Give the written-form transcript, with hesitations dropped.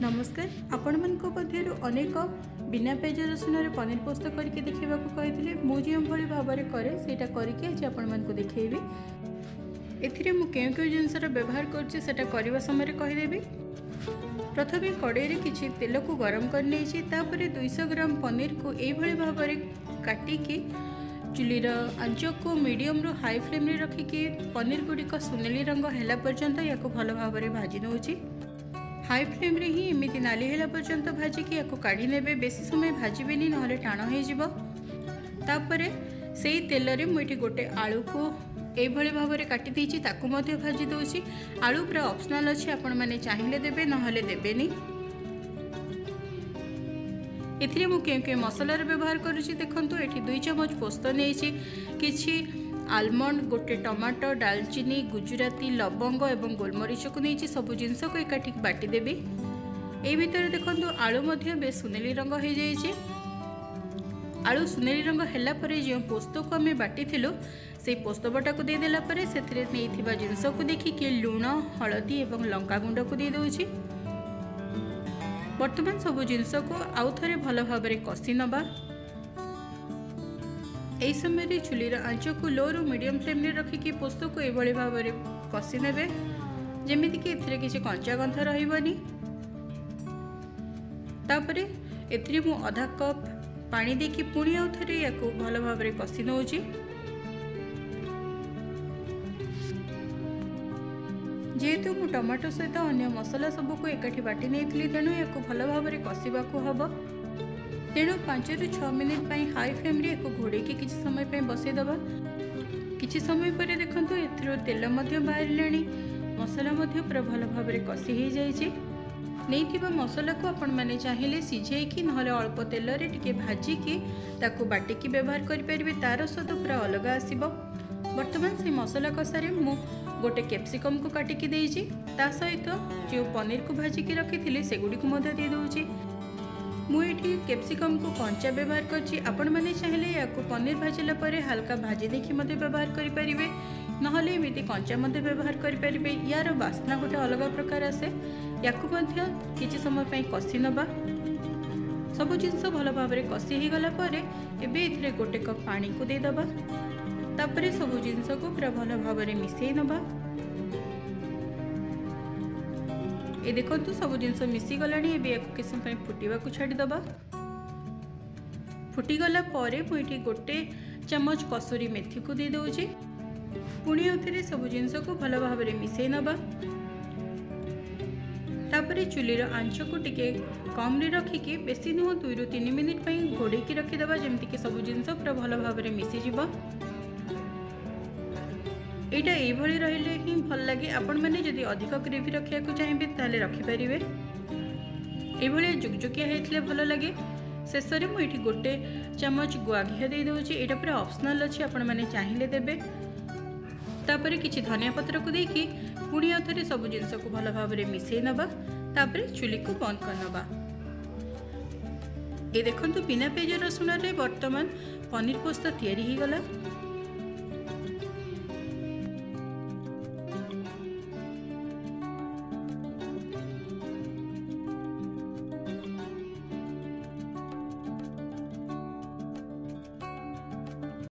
नमस्कार आपण मन मध्य अनेक बिना पेज रसुन पनीर पोस्त करके देखा कही मुझे भाव में कै से आज आपको देखी ए क्यों क्यों जिनस व्यवहार करवा समय कहीदेवि। प्रथमे कड़े रे किछि तेल को गरम करने तापर 200 ग्राम पनीर को ये भाव में काटिकी चुलीर आंच को मीडियम रु हाई फ्लेम रे रखिकी पनीर गुड़िक सुनेली रंग है पर्यंत या भल भाव में भाजी नौची। हाई फ्लेम रे ही एमती नाली है पर्यंत भाजिकी या काढ़ी नेबे, बेसी समय भाजबे ना टाण हो। तापरे से तेल रे मुझे गोटे आलू को ये भाव में काटिदी भाजी दूसरी। आलू पूरा ऑप्शनल अच्छे आपण मैंने चाहिए देवे ना देवेनि। ए क्यों क्यों मसलार व्यवहार करुँच देखूँ ये 2 चमच पोस्त नहीं कि आलमंड गोटे टमाटो डालचीनी गुजराती लवंग और गोलमरीच को नहीं सब जिनस को एकाठी बाटिदेवी। ये भितर देखूँ आलू बे सुनेली रंग हो जाए। आलू सुनेली रंग है जो पोस्त को आम बाटी से पोस्त बटा को देदेला से जिनस को देखिकी लुण हलदी और लंका गुंड को दे दूची। बर्तमान सब जिनस को आउ थे भल भाव में कषि नवा। यही समय चुलीर आंच को लो रु मीडियम फ्लेम रे रखिकी पोस्त को ये भाव में कषि नेबे जमीक ए कंचा गंध रही। तापर ए अधा कप पानी देखि पुणी आउ थे या भल भाव में कषि नौ। जेहेतु मु टमाटो सहित अन्य मसला सबको एकाठी बाटी नहीं तेणु या भल भाव में कषा को हम। तेणु 5 रु 6 मिनिट हाई फ्लेम रे घोड़े कि समय बसईदेव। किसी समय पर देखो ए तेल बाहर मसला पूरा भल भाव में कषि हो जाए। नहीं मसला को आपण मैंने चाहिए सीझे कि नल्प तेल भाजिकी बाटिकी व्यवहार करेंगे तार स्वाद पूरा अलग आसब। बर्तमान से मसला कषारे मु गोटे कैप्सिकम को काटिकी सहित जो पनीर को भाजिकी रखी से गुड़ी को मध्य दे दूची। मुझे कैप्सिकम को कंचा व्यवहार करची। आपण मैंने चाहिए या पनीर भाजला पर हल्का भाजी देखी व्यवहार करें नमती कंचा व्यवहार करें। यार बास्ना गोटे अलग प्रकार आसे या किसी समय कषि नवा। सब जिनस भल भाव में कषि हो गला ए गोटे कप पानी को देदबा। तापरे सब जिनस को पूरा भल भाव में मिसई नवा। ये देखो सब जिनस मिसी गला किसी फुटा को छाड़ीदबा। फुटीगला मुझे गोटे चमच कसूरी मेथी को दे दूची। पुणी आउे सब जिनस को भल भाव में मिसई नवा। तापरे चुलीर आंच को टिके कम रे रखिकी बेसी नुह 2 रु 3 मिनिट घोड़े की रखीदबा जमीक सब जिनस पूरा भल भाव में मिसीज। एटा ये रहिले ही भल लगे। आपण मैंने जदि अधिक ग्रेवी रखा चाहिए ताले रखिपारे। ये जुकजुकिया होते भल लगे। शेष में मुझे गोटे चमच गुआ घी दे दूची। एटा पूरा ऑप्शनल अच्छे आपण मैंने चाहिए देवे। तापर किछि धनिया पत्र को देकी पुणी आउ थे सब जिनस को भल भाव में मिसई नवा। तापर चुली को बंद करनवा। ये देखंतु बिना पेज रसुन रे बर्तमान पनीर पोस्त तैयारी हो गला।